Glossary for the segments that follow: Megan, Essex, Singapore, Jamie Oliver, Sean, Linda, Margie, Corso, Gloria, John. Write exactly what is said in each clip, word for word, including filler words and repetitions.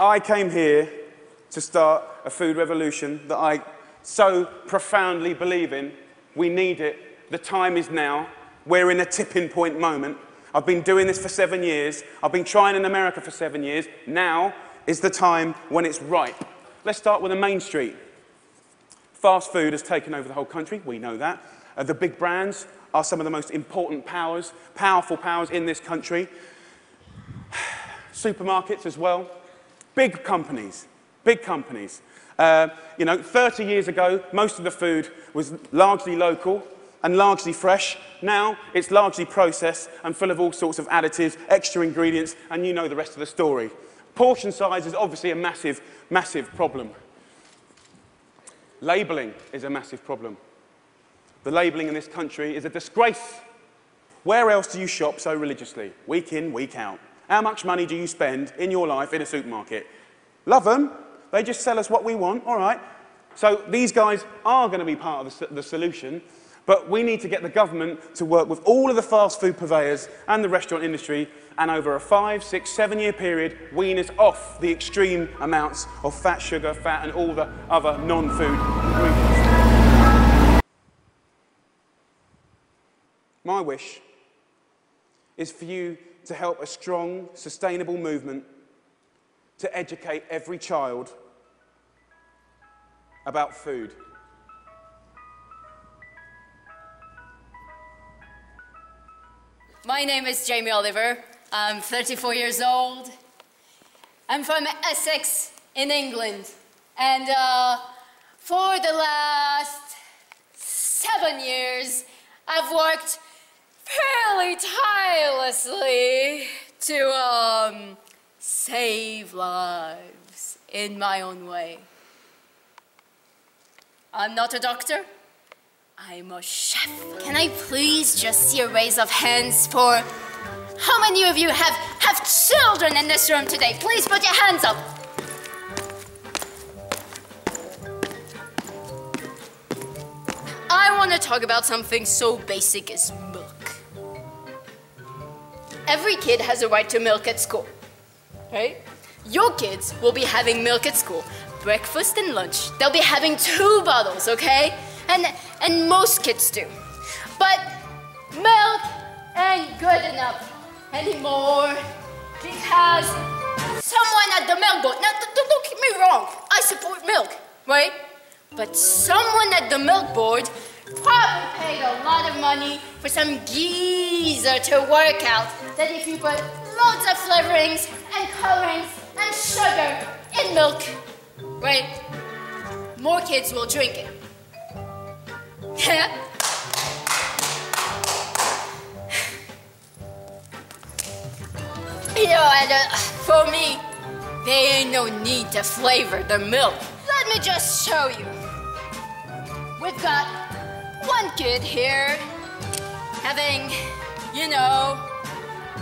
I came here to start a food revolution that I so profoundly believe in. We need it. The time is now. We're in a tipping point moment. I've been doing this for seven years. I've been trying in America for seven years. Now is the time when it's ripe. Let's start with a main street. Fast food has taken over the whole country. We know that. Uh, the big brands are some of the most important powers, powerful powers in this country. Supermarkets as well. Big companies, big companies. Uh, you know, thirty years ago, most of the food was largely local and largely fresh. Now, it's largely processed and full of all sorts of additives, extra ingredients, and you know the rest of the story. Portion size is obviously a massive, massive problem. Labelling is a massive problem. The labelling in this country is a disgrace. Where else do you shop so religiously, week in, week out? How much money do you spend in your life in a supermarket? Love them. They just sell us what we want, all right. So these guys are going to be part of the, the solution, but we need to get the government to work with all of the fast food purveyors and the restaurant industry, and over a five, six, seven-year period, wean us off the extreme amounts of fat, sugar, fat, and all the other non-food ingredients. My wish is for you to help a strong, sustainable movement to educate every child about food. My name is Jamie Oliver. I'm thirty-four years old. I'm from Essex in England. And uh, for the last seven years, I've worked fairly tirelessly to um, save lives in my own way. I'm not a doctor. I'm a chef. Can I please just see a raise of hands for how many of you have, have children in this room today? Please put your hands up. I want to talk about something so basic as milk. Every kid has a right to milk at school, right? Your kids will be having milk at school. Breakfast and lunch. They'll be having two bottles, okay? And, and most kids do. But milk ain't good enough anymore because someone at the milk board, now don't, don't get me wrong, I support milk, right? But someone at the milk board probably paid a lot of money for some geezer to work out that if you put loads of flavorings and colorings and sugar in milk, right, more kids will drink it. You know, and uh, for me, there ain't no need to flavor the milk. Let me just show you. We've got one kid here having, you know,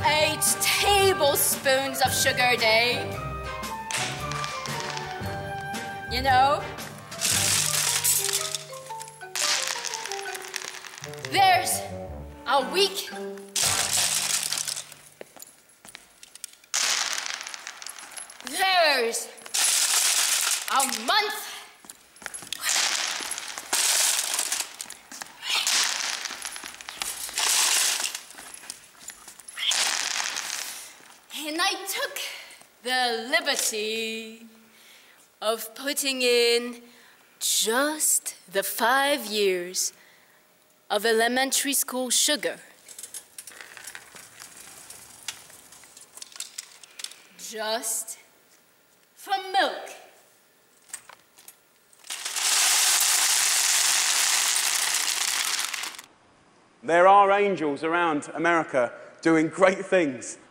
eight tablespoons of sugar a day. You know? There's a week. There's a month. And I took the liberty of putting in just the five years of elementary school sugar. Just for milk. There are angels around America doing great things.